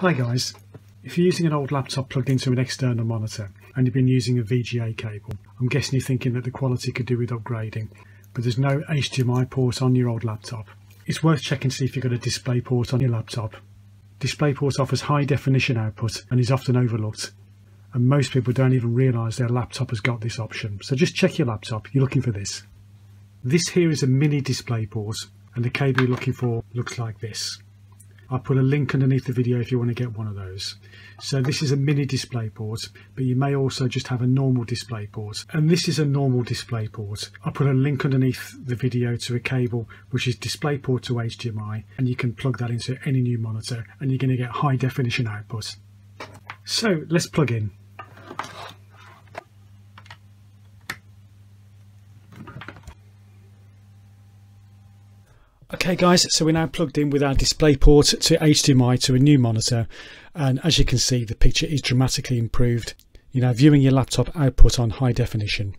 Hi guys, if you're using an old laptop plugged into an external monitor and you've been using a VGA cable, I'm guessing you're thinking that the quality could do with upgrading, but there's no HDMI port on your old laptop. It's worth checking to see if you've got a DisplayPort on your laptop. DisplayPort offers high definition output and is often overlooked, and most people don't even realise their laptop has got this option, so just check your laptop, you're looking for this. This here is a mini DisplayPort, and the cable you're looking for looks like this. I'll put a link underneath the video if you want to get one of those. So this is a mini DisplayPort, but you may also just have a normal DisplayPort. And this is a normal DisplayPort. I'll put a link underneath the video to a cable which is DisplayPort to HDMI, and you can plug that into any new monitor and you're going to get high definition output. So let's plug in. Okay guys, so we're now plugged in with our DisplayPort to HDMI to a new monitor, and as you can see the picture is dramatically improved. You're now viewing your laptop output on high definition.